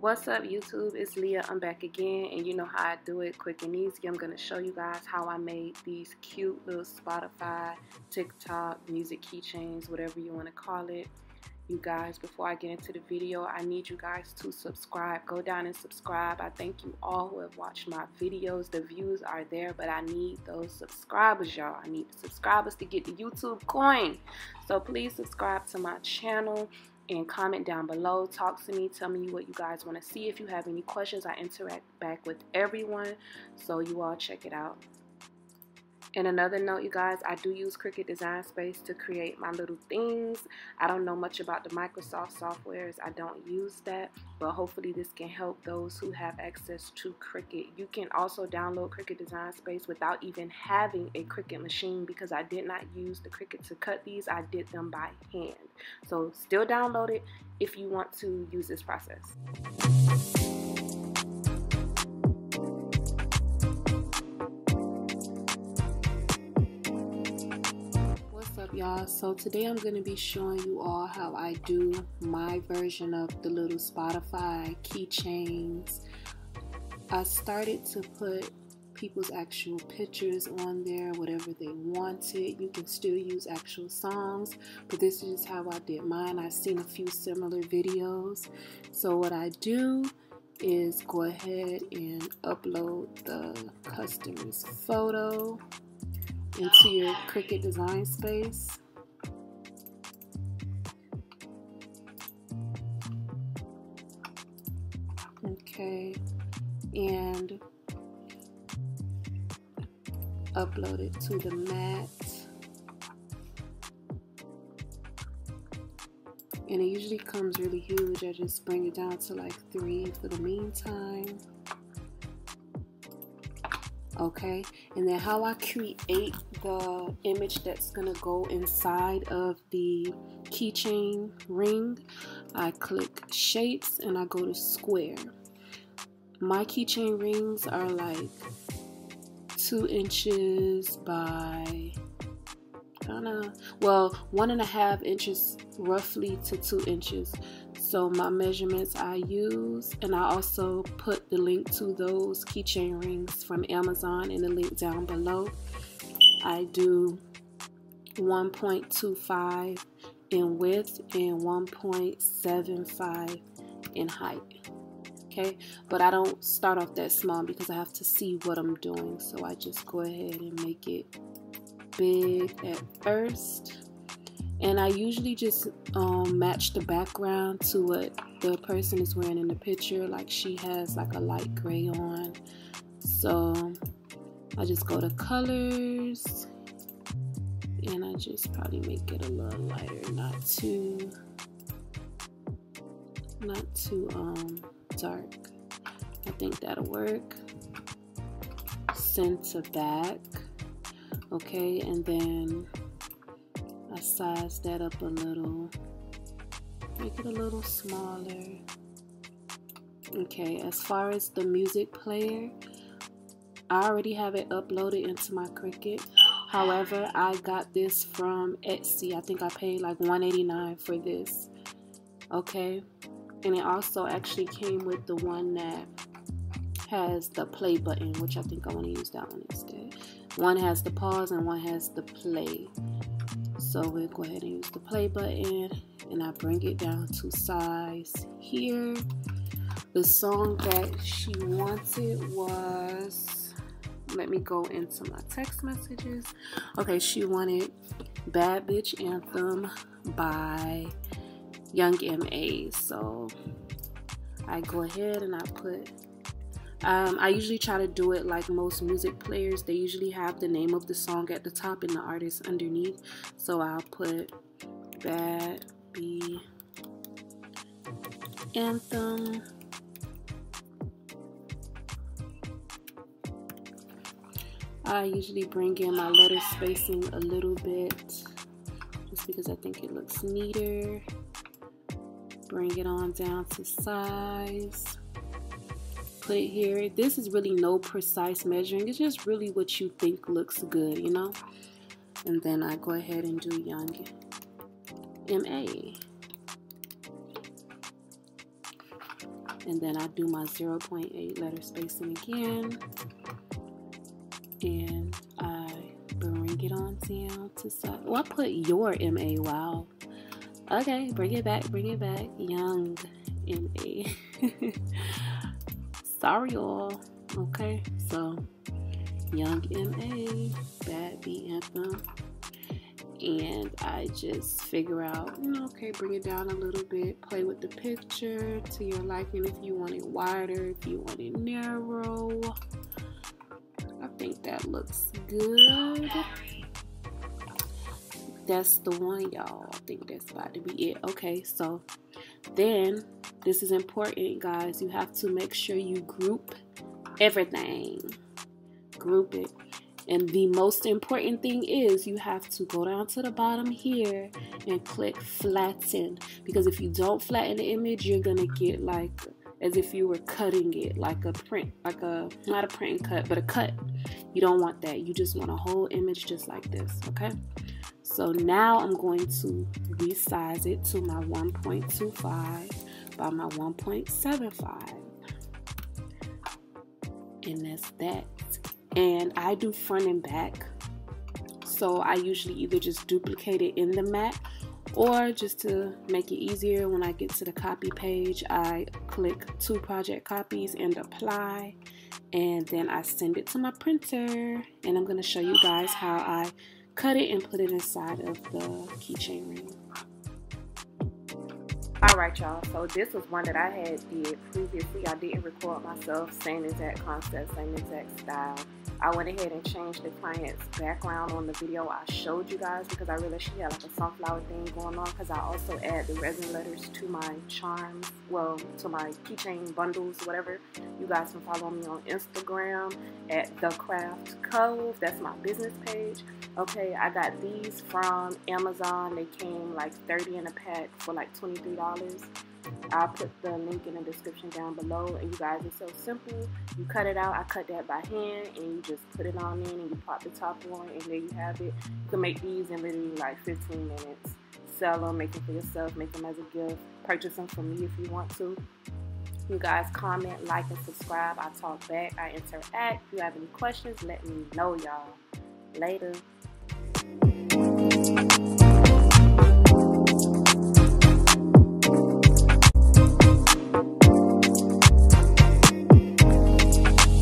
What's up YouTube, it's Leah. I'm back again, and you know how I do it, quick and easy. I'm going to show you guys how I made these cute little Spotify, TikTok, music keychains, whatever you want to call it. You guys, before I get into the video, I need you guys to subscribe. Go down and subscribe. I thank you all who have watched my videos. The views are there, but I need those subscribers, y'all. I need the subscribers to get the YouTube coin. So please subscribe to my channel. And comment down below, talk to me, tell me what you guys want to see. If you have any questions, I interact back with everyone, so you all check it out. And another note, you guys, I do use Cricut Design Space to create my little things. I don't know much about the Microsoft softwares. I don't use that, but hopefully this can help those who have access to Cricut. You can also download Cricut Design Space without even having a Cricut machine, because I did not use the Cricut to cut these. I did them by hand. So still download it if you want to use this process. Y'all, so today I'm going to be showing you all how I do my version of the little Spotify keychains. I started to put people's actual pictures on there, whatever they wanted. You can still use actual songs, but this is how I did mine. I've seen a few similar videos. So what I do is go ahead and upload the customer's photo into your Cricut Design Space. Okay, and upload it to the mat. And it usually comes really huge. I just bring it down to like 3 for the meantime. Okay, and then how I create the image that's gonna go inside of the keychain ring, I click shapes and I go to square. My keychain rings are like 2 inches by, I don't know, well, 1.5 inches roughly to 2 inches. So my measurements I use, and I also put the link to those keychain rings from Amazon in the link down below. I do 1.25 in width and 1.75 in height. Okay, but I don't start off that small because I have to see what I'm doing. So I just go ahead and make it big at first. And I usually just match the background to what the person is wearing in the picture. Like she has like a light gray on. So I just go to colors. And I just probably make it a little lighter. Not too dark. I think that'll work. Center back. Okay, and then I size that up a little, make it a little smaller. Okay, as far as the music player, I already have it uploaded into my Cricut. However, I got this from Etsy. I think I paid like $1.89 for this. Okay, and it also actually came with the one that has the play button, which I think I want to use that one instead. One has the pause and one has the play. So we'll go ahead and use the play button, and I bring it down to size here. The song that she wanted was, let me go into my text messages. Okay, she wanted Bad Bitch Anthem by Young M.A. So I go ahead and I put, I usually try to do it like most music players. They usually have the name of the song at the top and the artist underneath. So I'll put Bad B Anthem. I usually bring in my letter spacing a little bit just because I think it looks neater. Bring it on down to size. Put it here. This is really no precise measuring. It's just really what you think looks good, you know. And then I go ahead and do Young M.A. and then I do my 0.8 letter spacing again, and I bring it on down to side. Well, I put your M.A., wow. Okay, bring it back, Young M.A. Sorry, y'all. Okay, so Young M.A., Bad Bitch Anthem. And I just figure out, okay, bring it down a little bit, play with the picture to your liking if you want it wider, if you want it narrow. I think that looks good. That's the one, y'all. I think that's about to be it. Okay, so then this is important, guys. You have to make sure you group everything. Group it. And the most important thing is you have to go down to the bottom here and click flatten. Because if you don't flatten the image, you're going to get like as if you were cutting it, like a print, like a, not a print and cut, but a cut. You don't want that. You just want a whole image just like this, okay? So now I'm going to resize it to my 1.25 by my 1.75. And that's that. And I do front and back, so I usually either just duplicate it in the mat, or just to make it easier, when I get to the copy page, I click 2 project copies and apply, and then I send it to my printer, and I'm going to show you guys how I cut it and put it inside of the keychain ring. Alright, y'all, so this was one that I had did previously. I didn't record myself, same exact concept, same exact style. I went ahead and changed the client's background on the video I showed you guys because I realized she had like a sunflower thing going on, because I also add the resin letters to my charms, well, to my keychain bundles, whatever. You guys can follow me on Instagram at the Craft Cove. That's my business page. Okay, I got these from Amazon. They came like 30 in a pack for like $23. I'll put the link in the description down below. And you guys, it's so simple. You cut it out. I cut that by hand, and you just put it on in, and you pop the top on, and there you have it. You can make these in literally like 15 minutes. Sell them, make them for yourself, make them as a gift, purchase them from me if you want to. You guys comment, like, and subscribe. I talk back. I interact. If you have any questions, let me know, y'all. Later.